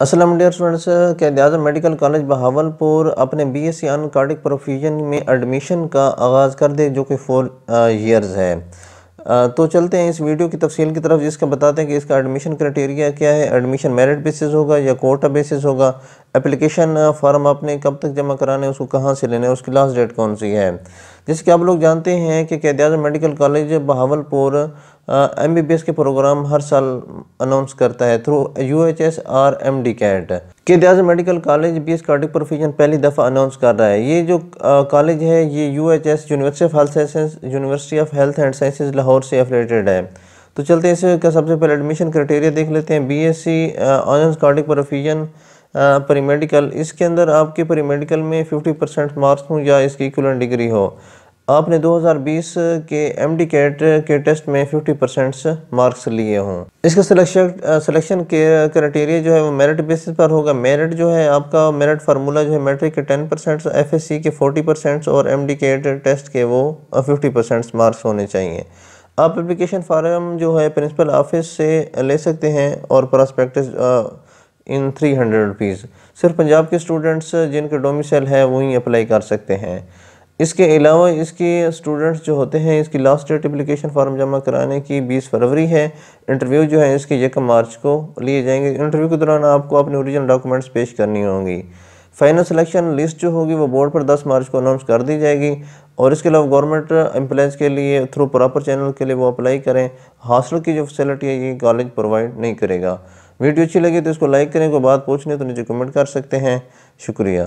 अस्सलाम dear students, Quaid-e-Azam medical college Bahawalpur अपने BSc cardiac perfusion में एडमिशन का आगाज़ कर दे जो कि 4 इयर्स है। तो चलते हैं इस वीडियो की तफसील की तरफ, जिसका बताते हैं कि इसका एडमिशन क्राइटेरिया क्या है। एडमिशन मेरिट बेसिस होगा या कोटा बेसिस होगा। एप्लीकेशन फॉर्म आपने कब तक जमा कराने, उसको कहाँ से लेना है, उसकी लास्ट डेट कौन सी है। जैसे कि आप लोग जानते हैं कि Quaid-e-Azam medical college Bahawalpur MBBS के प्रोग्राम हर साल अनाउंस करता है थ्रू UHS और MDकेट। Quaid-e-Azam medical college BSc cardiac perfusion पहली दफ़ा अनाउंस कर रहा है। ये जो कॉलेज है ये UHS university of health and science Lahore से एफिलेटेड है। तो चलते हैं इसका सबसे पहले एडमिशन क्राइटेरिया देख लेते हैं। BSc honours cardiac perfusion premedical, इसके अंदर आपके प्रीमेडिकल में 50% मार्क्स हों या इसकी इक्वलेंट डिग्री हो। आपने 2020 के एमडीकेट के टेस्ट में 50% मार्क्स लिए हों। इसका सिलेक्शन के क्राइटेरिया जो है वो मेरिट बेसिस पर होगा। मेरिट जो है आपका मेरिट फार्मूला जो है मैट्रिक के 10%, FSC के 40% और एमडीकेट टेस्ट के वो 50% मार्क्स होने चाहिए। आप एप्लीकेशन फार्म जो है प्रिंसिपल ऑफिस से ले सकते हैं और प्रॉस्पेक्टस इन 300 रुपीज़। सिर्फ पंजाब के स्टूडेंट्स जिनके डोमिसल है वहीं अप्लाई कर सकते हैं। इसके अलावा इसके स्टूडेंट्स जो होते हैं इसकी लास्ट डेट एप्लीकेशन फॉर्म जमा कराने की 20 फरवरी है। इंटरव्यू जो है इसके 1 मार्च को लिए जाएंगे। इंटरव्यू के दौरान आपको अपने ओरिजिनल डॉक्यूमेंट्स पेश करनी होंगी। फाइनल सिलेक्शन लिस्ट जो होगी वो बोर्ड पर 10 मार्च को अनाउंस कर दी जाएगी। और इसके अलावा गवर्नमेंट एम्प्लॉयज़ के लिए थ्रू प्रॉपर चैनल के लिए वो अप्लाई करें। हॉस्टल की जो फैसिलिटी है ये कॉलेज प्रोवाइड नहीं करेगा। वीडियो अच्छी लगी तो इसको लाइक करें, कोई बात पूछनी है तो नीचे कमेंट कर सकते हैं। शुक्रिया।